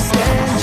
stand.